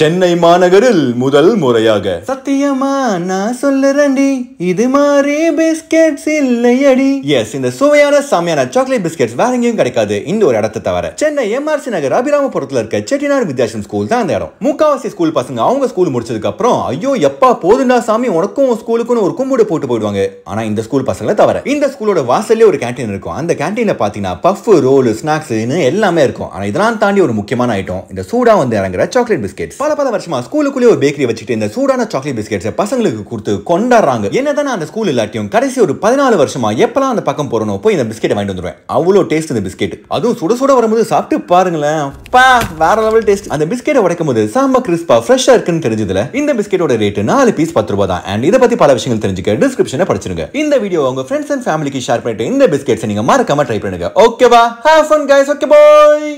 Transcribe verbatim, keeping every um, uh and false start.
சென்னை மாநகரில் முதல் முறையாக சத்தியமா நான் சொல்லுறேன்டி இது மாதிரி பிஸ்கெட்ஸ் இல்லையடி. எஸ், இந்த சுவையான சாமியான சாக்லேட் பிஸ்கெட்ஸ் வேற எங்கேயும் கிடைக்காது இந்த ஒரு இடத்தை தவிர. சென்னை எம்ஆர்சி நகர் அபிராமபுரத்துல இருக்க செட்டிநாடு வித்யாஷ்ரம் ஸ்கூல் தான் அந்த இடம். முக்காவாசி ஸ்கூல் பசங்க அவங்க ஸ்கூல் முடிச்சதுக்கு அப்புறம் ஐயோ எப்பா போதுண்டா சாமி உனக்கும் ஸ்கூலுக்குன்னு ஒரு கும்பிடு போட்டு போயிடுவாங்க. ஆனா இந்த ஸ்கூல் பசங்களை தவிர இந்த ஸ்கூலோட வாசல்லே ஒரு கேன்டீன் இருக்கும். அந்த கேன்டீன்ல பாத்தீங்கன்னா பஃப், ரோல், ஸ்நாக்ஸ் எல்லாமே இருக்கும். ஆனா இதெல்லாம் தாண்டி ஒரு முக்கியமான ஐட்டம் இந்த சூடா வந்து இறங்குற சாக்லேட் பிஸ்கெட்ஸ். பல பல வருஷமா ஸ்கூலுக்குள்ளே ஒரு பேக்கரி வச்சுட்டு இந்த சூடான சாக்லேட் பிஸ்கெட்ஸை பசங்களுக்கு கொடுத்து கொண்டாடுறாங்க. என்னதான் அந்த ஸ்கூல் இல்லாட்டியும் கடைசி ஒரு பதினாலு வருஷமா எப்பெல்லாம் அந்த பக்கம் போறனோ போய் இந்த பிஸ்கெட் வாங்கிட்டு வந்துடுவேன். அவ்வளோ டேஸ்ட் இந்த பிஸ்கெட். அதுவும் சுட சுட வரும்போது சாப்பிட்டு பாருங்களேன், பா வேற லெவல் டேஸ்ட். அந்த பிஸ்கெட்டை உடைக்கும் போது சாம்பா கிறிஸ்பா ஃப்ரெஷ்ஷா இருக்குன்னு தெரிஞ்சதுல இந்த பிஸ்கெட்டோட ரேட் நாலு பீஸ் பத்து ரூபாய் தான். அண்ட் இதை பத்தி பல விஷயங்கள் தெரிஞ்சுக்க டிஸ்கிரிப்ஷனை படிச்சிருங்க. இந்த வீடியோ உங்க ஃப்ரெண்ட்ஸ் அண்ட் ஃபேமிலிக்கு ஷேர் பண்ணிட்டு இந்த பிஸ்கெட்ஸை நீங்க மறக்காம ட்ரை பண்ணுங்க. ஓகேவா? Have fun guys. Okay bye.